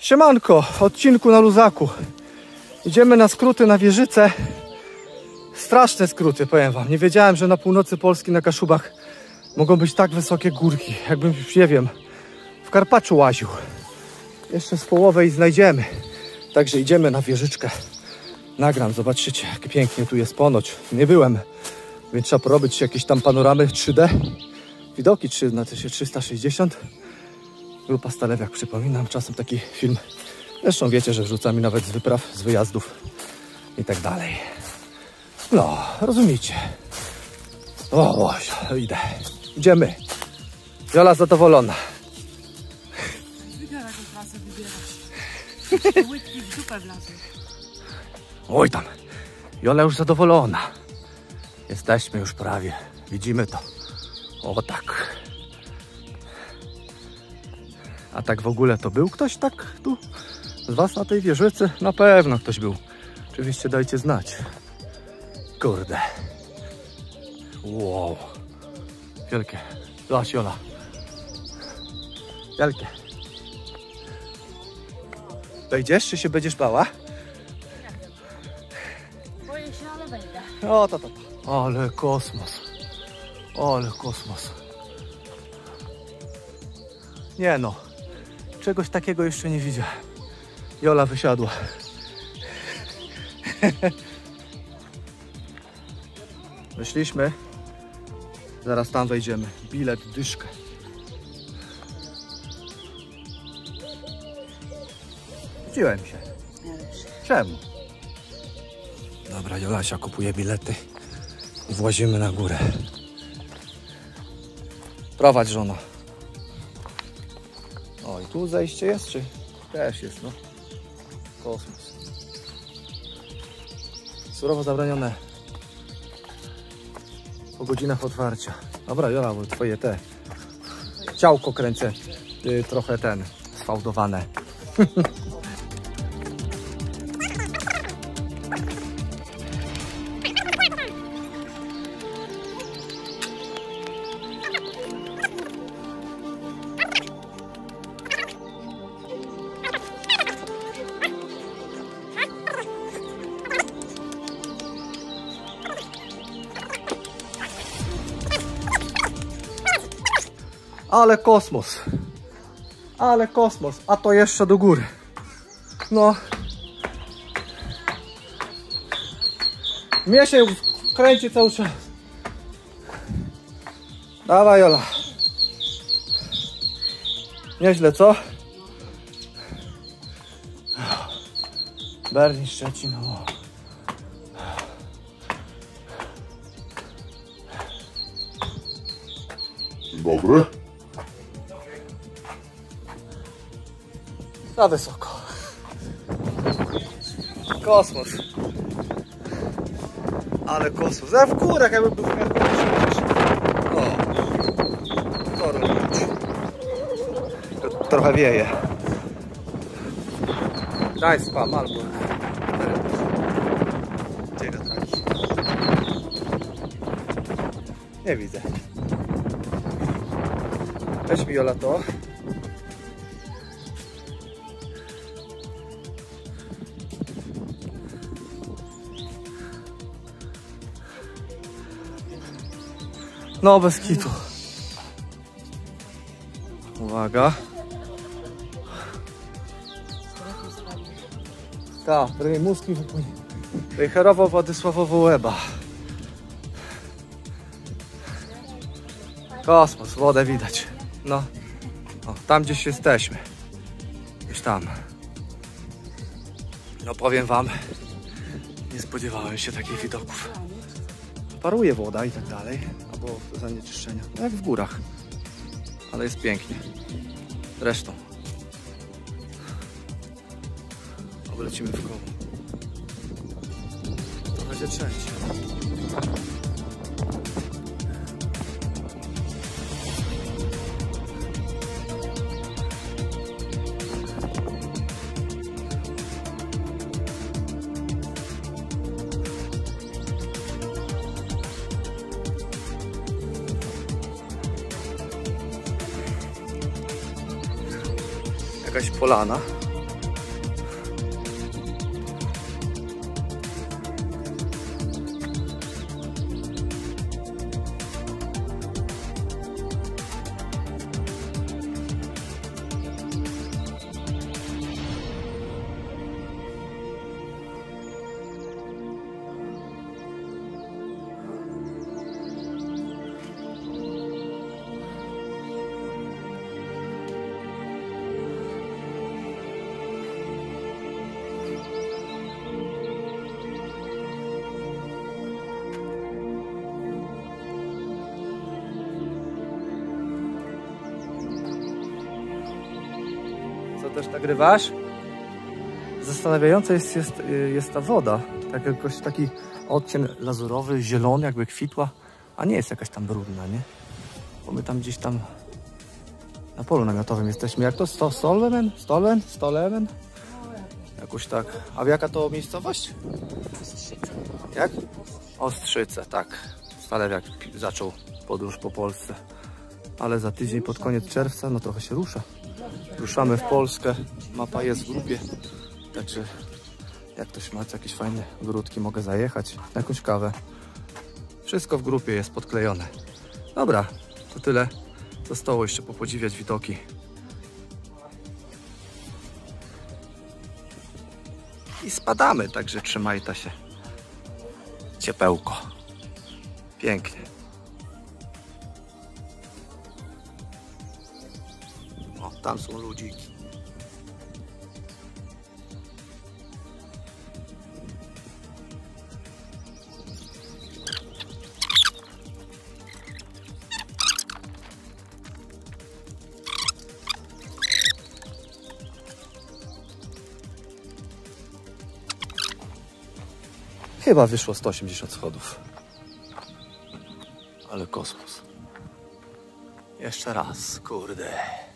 Siemanko, odcinku na luzaku. Idziemy na skróty na Wieżycę. Straszne skróty, powiem wam. Nie wiedziałem, że na północy Polski, na Kaszubach mogą być tak wysokie górki. Jakbym, nie wiem, w Karpaczu łaził. Jeszcze z połowę i znajdziemy. Także idziemy na Wieżyczkę. Nagram, zobaczycie, jak pięknie tu jest ponoć. Nie byłem, więc trzeba porobić jakieś tam panoramy 3D. Widoki 360. Grupa Stalewiak, przypominam, czasem taki film. Zresztą wiecie, że wrzucam nawet z wypraw, z wyjazdów i tak dalej. No, rozumiecie. O, idę. Idziemy. Jola zadowolona. Wybiera tą trasę, wybierasz. Łydki w dupę wlazły. Oj tam. Jola już zadowolona. Jesteśmy już prawie. Widzimy to. O tak. A tak w ogóle to był ktoś tak tu z was na tej Wieżycy? Na pewno ktoś był. Oczywiście dajcie znać. Kurde. Wow. Wielkie. Zaś Jola. Wielkie. Wejdziesz czy się będziesz bała? Nie. Boję się, ale wejdę. O to. Ale kosmos. Ale kosmos. Nie no. Czegoś takiego jeszcze nie widziałem. Jola wysiadła. Wyszliśmy. Zaraz tam wejdziemy. Bilet, dyszkę. Wróciłem się. Czemu? Dobra, Jolasia kupuje bilety. I włazimy na górę. Prowadź, żono. O, i tu zejście jest, czy? Też jest, no. Kosmos. Surowo zabronione. Po godzinach otwarcia. Dobra, Jola, bo twoje te ciałko kręcę trochę ten sfałdowane. Ale kosmos. Ale kosmos. A to jeszcze do góry. No. Mnie się kręci cały czas. Dawaj, Jola. Nieźle, co? Berlin, Szczecin. Dobry. Na wysoko. Kosmos. Ale kosmos. Ja w górach jakby był w Karpaczu. O. Trochę wieje. Daj spam albo. Dzień dobry. Nie widzę. Weź mi, Jola, to. No, bez kitu. Uwaga. Ta, mózgi wypłynie. Rejherowo, Władysławowo, Łeba. Kosmos, wodę widać. No. O, tam gdzieś jesteśmy. Gdzieś tam. No, powiem wam, nie spodziewałem się takich widoków. Paruje woda i tak dalej. Było zanieczyszczenia, no jak w górach, ale jest pięknie. Zresztą oblecimy w koło, trochę się trzęsie. Jakaś polana. to też nagrywasz. Zastanawiająca jest ta woda. Tak jakoś taki odcień lazurowy, zielony, jakby kwitła, a nie jest jakaś tam brudna, nie? Bo my tam gdzieś tam na polu namiotowym jesteśmy. Jak to? Stolemen? Jakoś tak. A jaka to miejscowość? Ostrzyca. Jak? Ostrzyca, tak. Stalewiak zaczął podróż po Polsce. Ale za tydzień, pod koniec czerwca, no trochę się rusza. Ruszamy w Polskę. Mapa jest w grupie. Także jak ktoś ma jakieś fajne ogródki, mogę zajechać na jakąś kawę. Wszystko w grupie jest podklejone. Dobra, to tyle. Zostało jeszcze popodziwiać widoki. I spadamy, także trzymajta się. Ciepełko. Pięknie. O, tam są ludziki. Chyba wyszło 180 schodów. Ale kosmos. Jeszcze raz, kurde.